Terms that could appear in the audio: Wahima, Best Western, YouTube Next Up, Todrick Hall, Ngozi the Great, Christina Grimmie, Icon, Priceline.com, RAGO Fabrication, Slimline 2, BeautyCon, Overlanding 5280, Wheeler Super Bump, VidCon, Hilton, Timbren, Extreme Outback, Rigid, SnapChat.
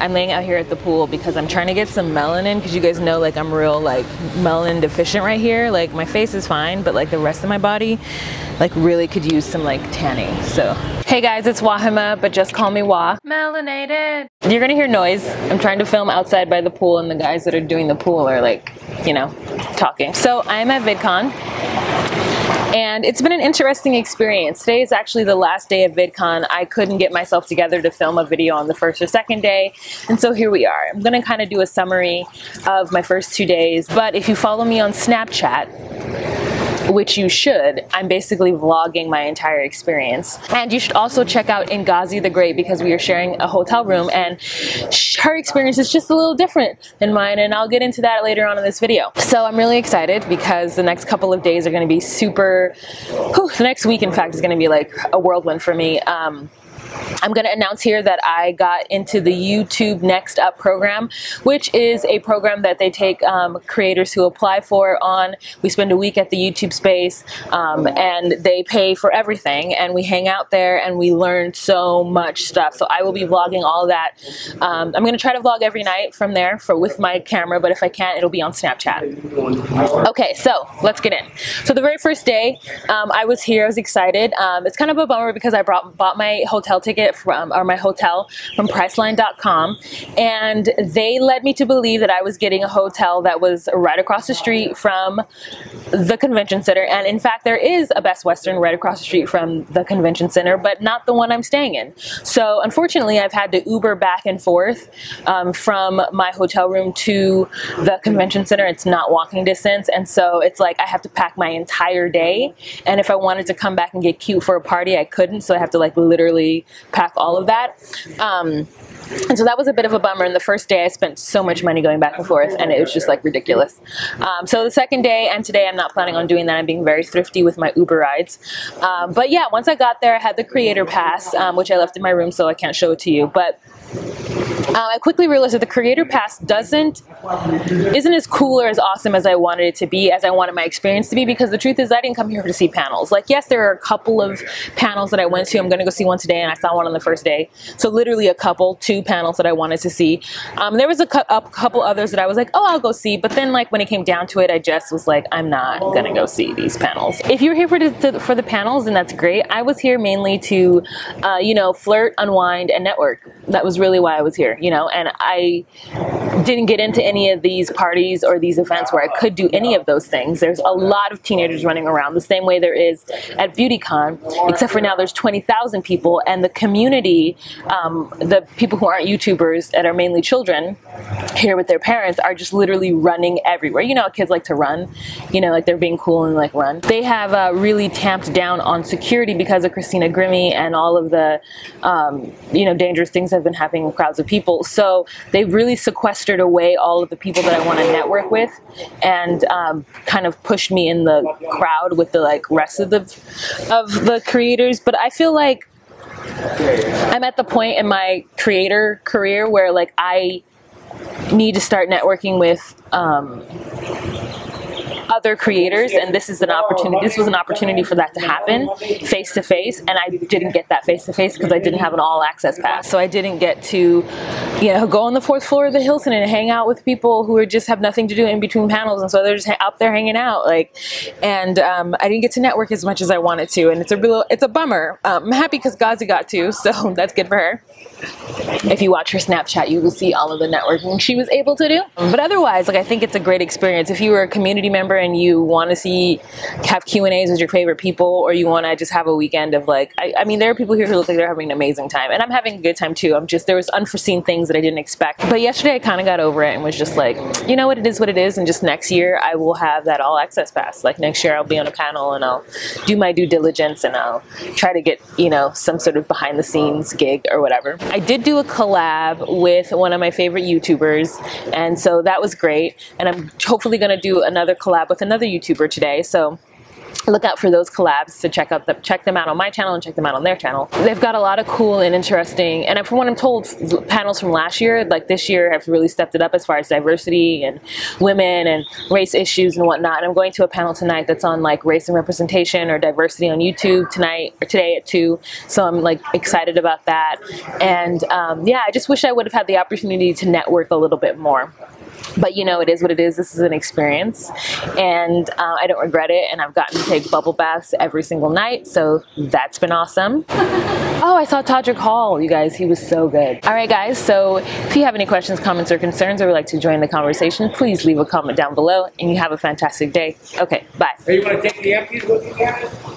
I'm laying out here at the pool because I'm trying to get some melanin, because you guys know, like, I'm real, like, melanin deficient right here. Like, my face is fine, but, like, the rest of my body, like, really could use some, like, tanning. So hey guys, it's Wahima, but just call me Wah. Melanated. You're gonna hear noise. I'm trying to film outside by the pool, and the guys that are doing the pool are, like, you know, talking. So I'm at VidCon, and it's been an interesting experience. Today is actually the last day of VidCon. I couldn't get myself together to film a video on the first or second day, and so here we are. I'm gonna kind of do a summary of my first 2 days, but if you follow me on Snapchat, which you should, I'm basically vlogging my entire experience. And you should also check out Ngozi the Great, because we are sharing a hotel room, and her experience is just a little different than mine, and I'll get into that later on in this video. So I'm really excited because the next couple of days are gonna be super, the next week in fact is gonna be like a whirlwind for me. I'm gonna announce here that I got into the YouTube Next Up program, which is a program that they take creators who apply for on. We spend a week at the YouTube space, and they pay for everything, and we hang out there and we learn so much stuff. So I will be vlogging all that. I'm gonna try to vlog every night from there with my camera, but if I can't, it'll be on Snapchat. Okay, so let's get in. So the very first day, I was here, I was excited. It's kind of a bummer because I bought my hotel ticket from Priceline.com, and they led me to believe that I was getting a hotel that was right across the street from the convention center, and in fact there is a Best Western right across the street from the convention center, but not the one I'm staying in. So unfortunately I've had to Uber back and forth from my hotel room to the convention center. It's not walking distance, and so it's like I have to pack my entire day, and if I wanted to come back and get cute for a party I couldn't, so I have to like literally pack all of that. And so that was a bit of a bummer, and the first day I spent so much money going back and forth, and it was just like ridiculous. So the second day and today I'm not planning on doing that. I'm being very thrifty with my Uber rides. But yeah, once I got there I had the creator pass, which I left in my room so I can't show it to you, but I quickly realized that the creator pass isn't as cool or as awesome as I wanted it to be, as I wanted my experience to be, because the truth is I didn't come here to see panels. Like, yes, there are a couple of panels that I went to. I'm gonna go see one today, and I saw one on the first day. So literally a couple, 2 panels that I wanted to see. There was a couple others that I was like, oh, I'll go see, but then like when it came down to it, I just was like, I'm not gonna go see these panels. If you're here for the panels, then that's great. I was here mainly to, you know, flirt, unwind, and network. That was really why I was here, you know, and I didn't get into any of these parties or these events where I could do any of those things. There's a lot of teenagers running around the same way there is at BeautyCon, except for now there's 20,000 people, and the community, the people who aren't YouTubers and are mainly children here with their parents, are just literally running everywhere. You know how kids like to run, you know, like they're being cool and like run. They have really tamped down on security because of Christina Grimmie and all of the, you know, dangerous things that have been happening with crowds of people. So they really sequestered away all of the people that I want to network with, and kind of pushed me in the crowd with the like rest of the creators. But I feel like I'm at the point in my creator career where like I need to start networking with other creators, and this is an opportunity. This was an opportunity for that to happen face to face, and I didn't get that face to face because I didn't have an all access pass. So I didn't get to, you know, go on the 4th floor of the Hilton and hang out with people who are just have nothing to do in between panels, and so they're just up there hanging out, like, and I didn't get to network as much as I wanted to, and it's a bummer. I'm happy because Ngozi got to, so that's good for her. If you watch her Snapchat, you will see all of the networking she was able to do. But otherwise, like, I think it's a great experience. If you were a community member and you want to have Q&As with your favorite people, or you want to just have a weekend of like, I mean, there are people here who look like they're having an amazing time, and I'm having a good time too. I'm just, there was unforeseen things that I didn't expect. But yesterday I kind of got over it and was just like, you know what it is, and just next year I will have that all access pass. Like next year I'll be on a panel and I'll do my due diligence and I'll try to get, you know, some sort of behind the scenes gig or whatever. I did do a collab with one of my favorite YouTubers, and so that was great, and I'm hopefully gonna do another collab with another YouTuber today. So look out for those collabs to check them out on my channel and check them out on their channel. They've got a lot of cool and interesting, and from what I'm told, panels from last year, like this year, have really stepped it up as far as diversity and women and race issues and whatnot. And I'm going to a panel tonight that's on like race and representation or diversity on YouTube tonight or today at 2. So I'm like excited about that. And yeah, I just wish I would have had the opportunity to network a little bit more. But you know, it is what it is. This is an experience, and I don't regret it, and I've gotten to take bubble baths every single night, so that's been awesome. Oh, I saw Todrick Hall, you guys. He was so good. All right, guys, so if you have any questions, comments, or concerns, or would like to join the conversation, please leave a comment down below, and you have a fantastic day. Okay, bye. Hey, you want to take the empties looking at it?